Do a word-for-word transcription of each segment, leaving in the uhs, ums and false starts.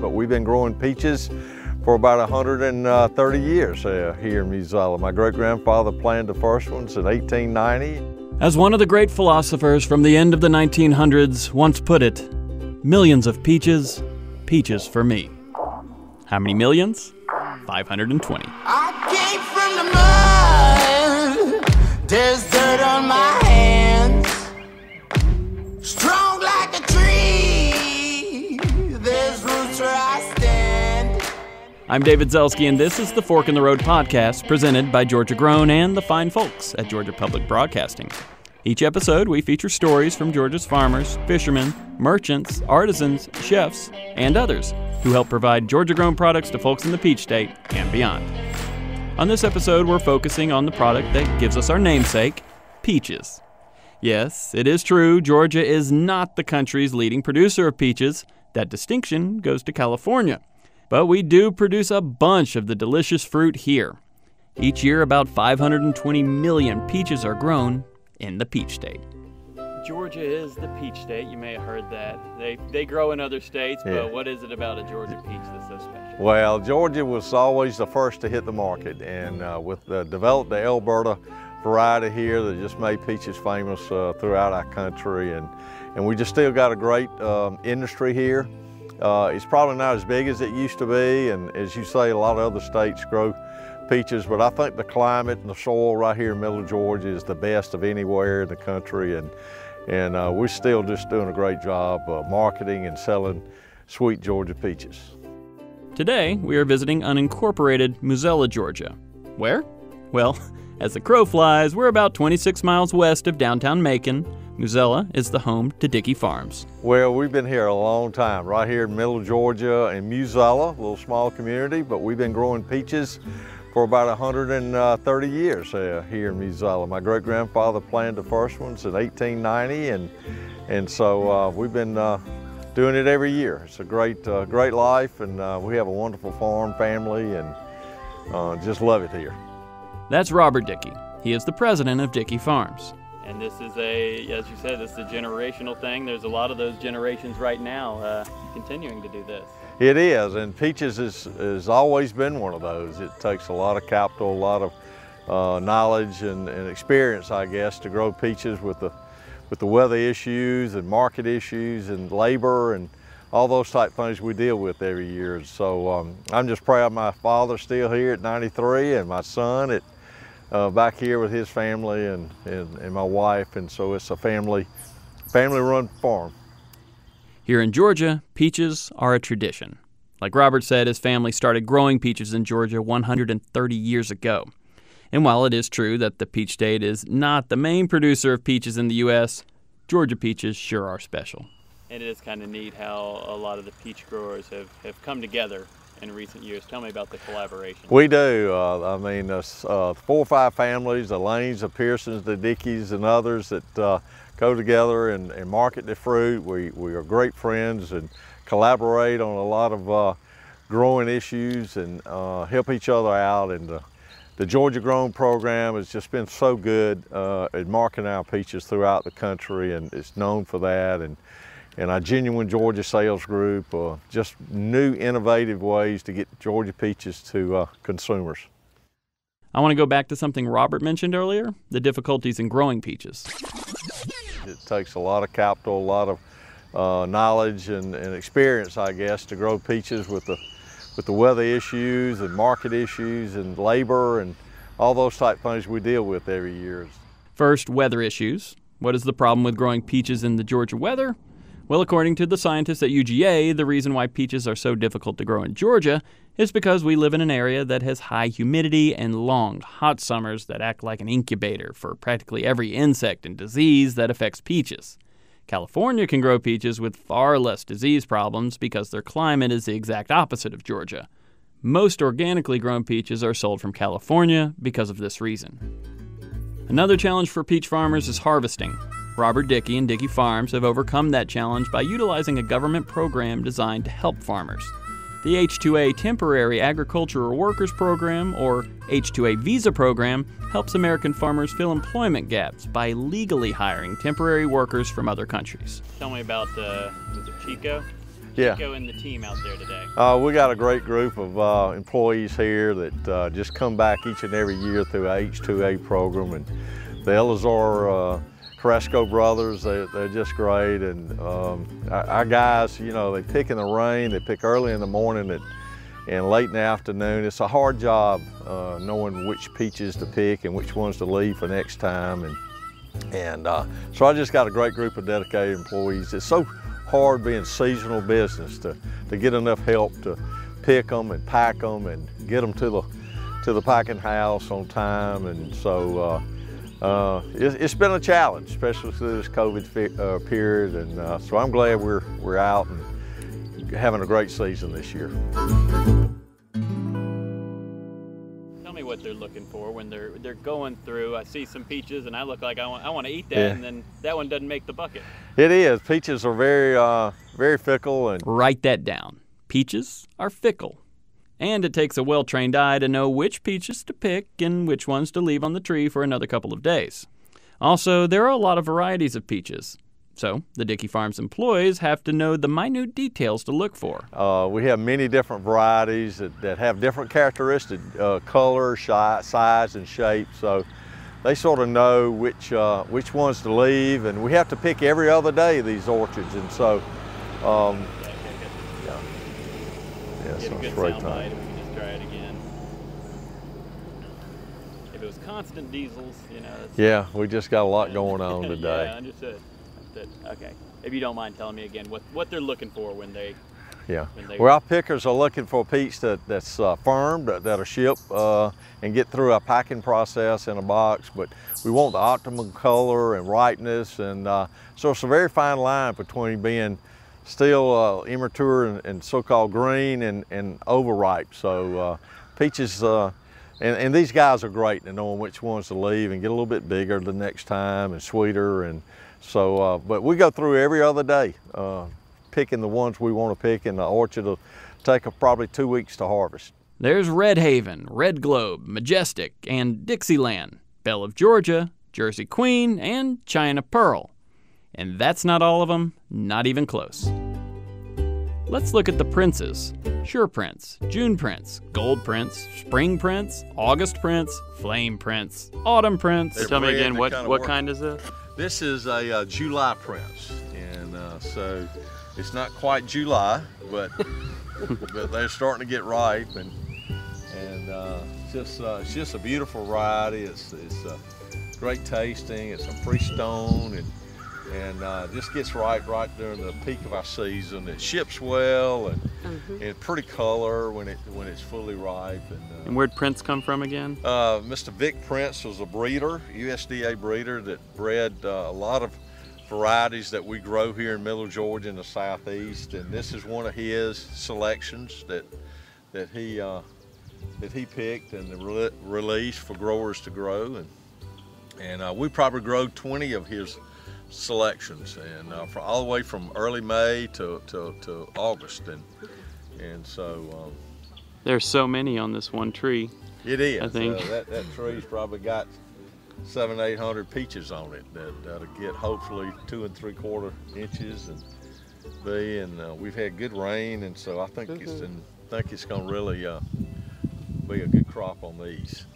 but we've been growing peaches for about one hundred thirty years uh, here in Musella. My great-grandfather planted the first ones in eighteen ninety. As one of the great philosophers from the end of the nineteen hundreds once put it, millions of peaches, peaches for me. How many millions? five hundred twenty. I came from the mud, there's dirt on my hands, strong like a tree, there's roots where I stand. I'm David Zelinski, and this is the Fork in the Road podcast, presented by Georgia Grown and the fine folks at Georgia Public Broadcasting. Each episode, we feature stories from Georgia's farmers, fishermen, merchants, artisans, chefs, and others who help provide Georgia-grown products to folks in the Peach State and beyond. On this episode, we're focusing on the product that gives us our namesake, peaches. Yes, it is true, Georgia is not the country's leading producer of peaches. That distinction goes to California. But we do produce a bunch of the delicious fruit here. Each year, about five hundred twenty million peaches are grown in the Peach State. Georgia is the peach state. You may have heard that. They they grow in other states, but yeah. What is it about a Georgia peach that's so special? Well, Georgia was always the first to hit the market, and uh, with the developed the Alberta variety here that just made peaches famous uh, throughout our country, and and we just still got a great um, industry here. Uh, it's probably not as big as it used to be, and as you say, a lot of other states grow peaches, but I think the climate and the soil right here in middle Georgia is the best of anywhere in the country, and and uh, we're still just doing a great job uh, marketing and selling sweet Georgia peaches. Today, we are visiting unincorporated Musella, Georgia. Where? Well, as the crow flies, we're about twenty-six miles west of downtown Macon. Musella is the home to Dickey Farms. Well, we've been here a long time, right here in middle Georgia in Musella, a little small community, but we've been growing peaches for about one hundred thirty years uh, here in Musella. My great-grandfather planted the first ones in eighteen ninety, and and so uh, we've been uh, doing it every year. It's a great uh, great life, and uh, we have a wonderful farm family, and uh, just love it here. That's Robert Dickey. He is the president of Dickey Farms. And this is a, as you said, this is a generational thing. There's a lot of those generations right now uh, continuing to do this. It is, and peaches is, is always been one of those. It takes a lot of capital, a lot of uh, knowledge and, and experience, I guess, to grow peaches with the with the weather issues and market issues and labor and all those type things we deal with every year. So um, I'm just proud my father's still here at ninety-three, and my son at uh, back here with his family, and, and and my wife, and so it's a family family-run farm. Here in Georgia, peaches are a tradition. Like Robert said, his family started growing peaches in Georgia one hundred thirty years ago. And while it is true that the Peach State is not the main producer of peaches in the U S, Georgia peaches sure are special. And it is kind of neat how a lot of the peach growers have, have come together in recent years. Tell me about the collaboration. We do. Uh, I mean, uh, uh, four or five families, the Lanes, the Pearsons, the Dickeys, and others that uh, go together and, and market the fruit. We, we are great friends and collaborate on a lot of uh, growing issues and uh, help each other out. And the, the Georgia Grown program has just been so good uh, at marketing our peaches throughout the country, and it's known for that. And, and our Genuine Georgia sales group, uh, just new innovative ways to get Georgia peaches to uh, consumers. I want to go back to something Robert mentioned earlier, the difficulties in growing peaches. It takes a lot of capital, a lot of uh, knowledge and, and experience, I guess, to grow peaches with the with the weather issues and market issues and labor and all those type things we deal with every year. First, weather issues. What is the problem with growing peaches in the Georgia weather? Well, according to the scientists at U G A, the reason why peaches are so difficult to grow in Georgia is because we live in an area that has high humidity and long, hot summers that act like an incubator for practically every insect and disease that affects peaches. California can grow peaches with far less disease problems because their climate is the exact opposite of Georgia. Most organically grown peaches are sold from California because of this reason. Another challenge for peach farmers is harvesting. Robert Dickey and Dickey Farms have overcome that challenge by utilizing a government program designed to help farmers. The H two A Temporary Agricultural Workers Program, or H two A Visa Program, helps American farmers fill employment gaps by legally hiring temporary workers from other countries. Tell me about the, was it Chico? yeah. Nico and the team out there today? Uh, we got a great group of uh, employees here that uh, just come back each and every year through our H two A program, and the Eleazar uh, Carrasco Brothers, they, they're just great, and um, our, our guys, you know, they pick in the rain, they pick early in the morning at, and late in the afternoon. It's a hard job uh, knowing which peaches to pick and which ones to leave for next time, and and uh, so I just got a great group of dedicated employees. It's so hard being seasonal business to, to get enough help to pick them and pack them and get them to the, to the packing house on time, and so uh, Uh, it's, it's been a challenge, especially through this COVID uh, period, and uh, so I'm glad we're, we're out and having a great season this year. Tell me what they're looking for when they're, they're going through. I see some peaches and I look like I want, I want to eat that, yeah. And then that one doesn't make the bucket. It is. Peaches are very, uh, very fickle. And write that down. Peaches are fickle. And it takes a well-trained eye to know which peaches to pick and which ones to leave on the tree for another couple of days. Also, there are a lot of varieties of peaches, so the Dickey Farms employees have to know the minute details to look for. Uh, we have many different varieties that, that have different characteristics, uh, color, size, and shape, so they sort of know which, uh, which ones to leave, and we have to pick every other day these orchards, and so um, yeah, sounds right. If we just try it again. If it was constant diesels, you know. Yeah, we just got a lot going on today. Yeah, understood. Understood. Okay. If you don't mind telling me again what what they're looking for when they. Yeah. When they well, our pickers are looking for a peach that that's uh, firm, that that'll ship uh, and get through our packing process in a box. But we want the optimum color and ripeness, and uh, so it's a very fine line between being still uh, immature and, and so-called green and, and overripe. So uh, peaches, uh, and, and these guys are great in knowing which ones to leave and get a little bit bigger the next time and sweeter. And so, uh, but we go through every other day, uh, picking the ones we want to pick, and the orchard will take a, probably two weeks to harvest. There's Red Haven, Red Globe, Majestic, and Dixieland, Belle of Georgia, Jersey Queen, and China Pearl. And that's not all of them, not even close. Let's look at the Princes. Sure Prince, June Prince, Gold Prince, Spring Prince, August Prince, Flame Prince, Autumn Prince. They're Tell me again, what kind, of what kind is this? This is a uh, July Prince, and uh, so it's not quite July, but but they're starting to get ripe, and and uh, it's just uh, it's just a beautiful variety. It's it's uh, great tasting. It's a freestone, and and uh, this gets ripe right during the peak of our season. It ships well, and mm-hmm. and pretty color when it when it's fully ripe. And, uh, and where'd Prince come from again? Uh, Mister Vic Prince was a breeder, U S D A breeder that bred uh, a lot of varieties that we grow here in Middle Georgia in the southeast. And this is one of his selections that that he uh, that he picked and re released for growers to grow. And and uh, we probably grow twenty of his selections, and uh, for all the way from early May to, to, to August, and and so um, there's so many on this one tree. It is. I think uh, that, that tree's probably got seven, eight hundred peaches on it that, that'll get hopefully two and three quarter inches, and be and uh, we've had good rain, and so I think mm-hmm. it's and think it's gonna really uh, be a good crop on these.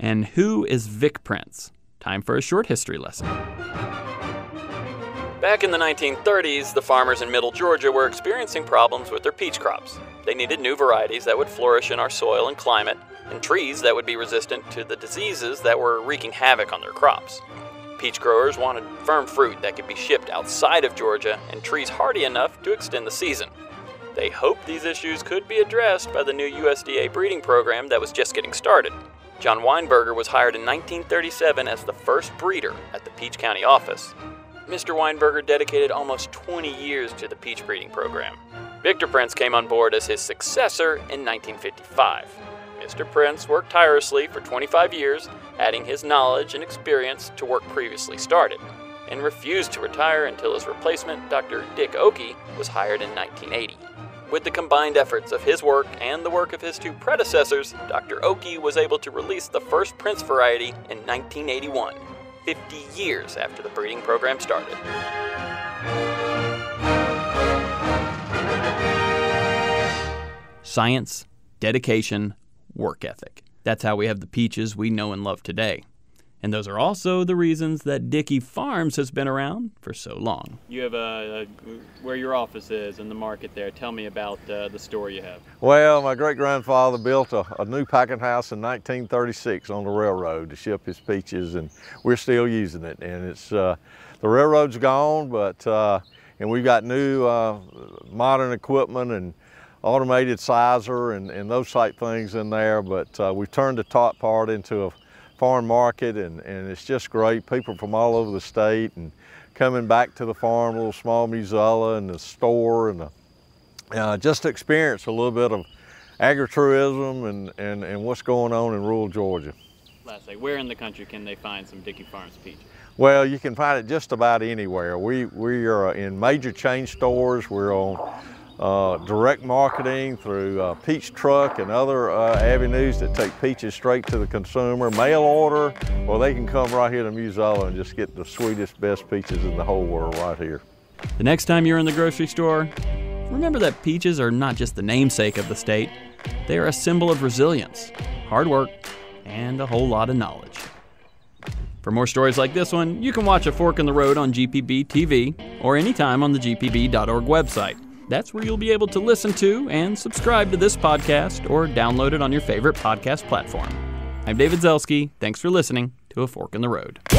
And who is Vic Prince? Time for a short history lesson. Back in the nineteen thirties, the farmers in Middle Georgia were experiencing problems with their peach crops. They needed new varieties that would flourish in our soil and climate, and trees that would be resistant to the diseases that were wreaking havoc on their crops. Peach growers wanted firm fruit that could be shipped outside of Georgia and trees hardy enough to extend the season. They hoped these issues could be addressed by the new U S D A breeding program that was just getting started. John Weinberger was hired in nineteen thirty-seven as the first breeder at the Peach County office. Mister Weinberger dedicated almost twenty years to the peach breeding program. Victor Prince came on board as his successor in nineteen fifty-five. Mister Prince worked tirelessly for twenty-five years, adding his knowledge and experience to work previously started, and refused to retire until his replacement, Doctor Dick Okie, was hired in nineteen eighty. With the combined efforts of his work and the work of his two predecessors, Doctor Okie was able to release the first Prince variety in nineteen eighty-one. fifty years after the breeding program started. science, dedication, work ethic. That's how we have the peaches we know and love today. And those are also the reasons that Dickey Farms has been around for so long. You have a, a where your office is in the market there. Tell me about uh, the store you have. Well, my great-grandfather built a, a new packing house in nineteen thirty-six on the railroad to ship his peaches, and we're still using it. And it's uh, the railroad's gone, but uh, and we've got new uh, modern equipment and automated sizer and, and those type things in there. But uh, we've turned the top part into a farm market, and, and it's just great. People from all over the state and coming back to the farm, little small Musella and the store, and the, uh, just to experience a little bit of agritourism and, and, and what's going on in rural Georgia. Lastly, where in the country can they find some Dickey Farms peaches? Well, you can find it just about anywhere. We, we are in major chain stores. We're on Uh, direct marketing through uh, Peach Truck and other uh, avenues that take peaches straight to the consumer, mail order, or they can come right here to Musella and just get the sweetest, best peaches in the whole world right here. The next time you're in the grocery store, remember that peaches are not just the namesake of the state, they are a symbol of resilience, hard work, and a whole lot of knowledge. For more stories like this one, you can watch A Fork in the Road on G P B T V or anytime on the G P B dot org website. That's where you'll be able to listen to and subscribe to this podcast or download it on your favorite podcast platform. I'm David Zelinski. Thanks for listening to A Fork in the Road.